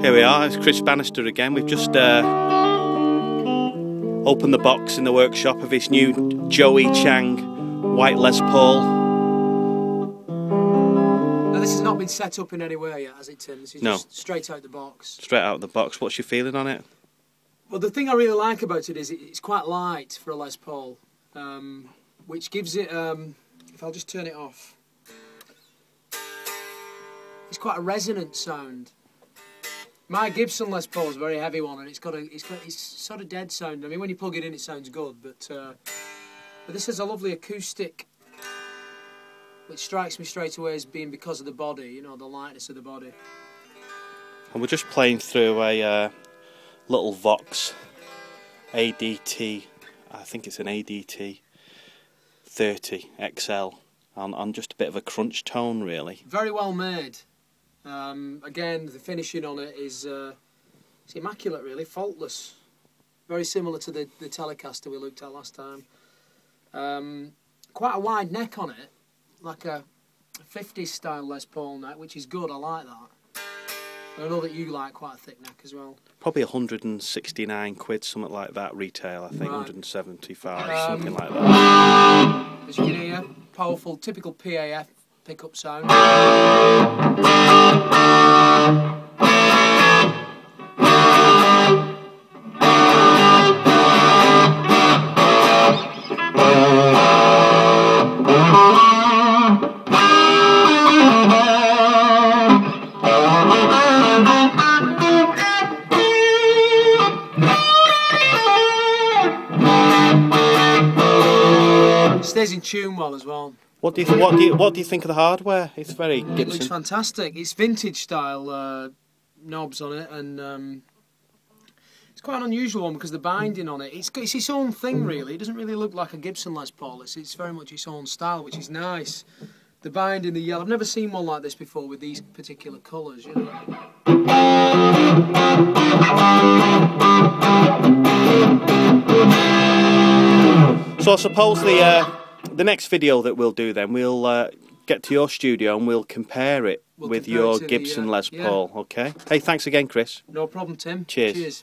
Here we are, it's Chris Bannister again. We've just opened the box in the workshop of his new Jo E Chang white Les Paul. Now this has not been set up in any way yet, has it, Tim? This is just straight out the box. Straight out of the box. What's your feeling on it? Well, the thing I really like about it is it's quite light for a Les Paul, which gives it, if I'll just turn it off, it's quite a resonant sound. My Gibson Les Paul is a very heavy one, and it's sort of dead sound. I mean, when you plug it in, it sounds good, but this has a lovely acoustic, which strikes me straight away as being because of the body, you know, the lightness of the body. And we're just playing through a little Vox ADT, I think it's an ADT-30XL, on just a bit of a crunch tone, really. Very well made. Again, the finishing on it is it's immaculate, really, faultless. Very similar to the Telecaster we looked at last time. Quite a wide neck on it, like a 50s style Les Paul neck, which is good, I like that. And I know that you like quite a thick neck as well. Probably 169 quid, something like that, retail, I think, right. 175, something like that. As you can hear, powerful, typical PAF pickup sound. Stays in tune well as well. What do you think of the hardware? It's very Gibson. It looks fantastic. It's vintage style knobs on it, and it's quite an unusual one because the binding on it, it's its own thing really. It doesn't really look like a Gibson Les Paul. It's very much its own style, which is nice. The binding, the yellow. I've never seen one like this before with these particular colours, you know. So I suppose the next video that we'll do then, we'll get to your studio and we'll compare it with your Gibson Les Paul, okay? Hey, thanks again, Chris. No problem, Tim. Cheers. Cheers.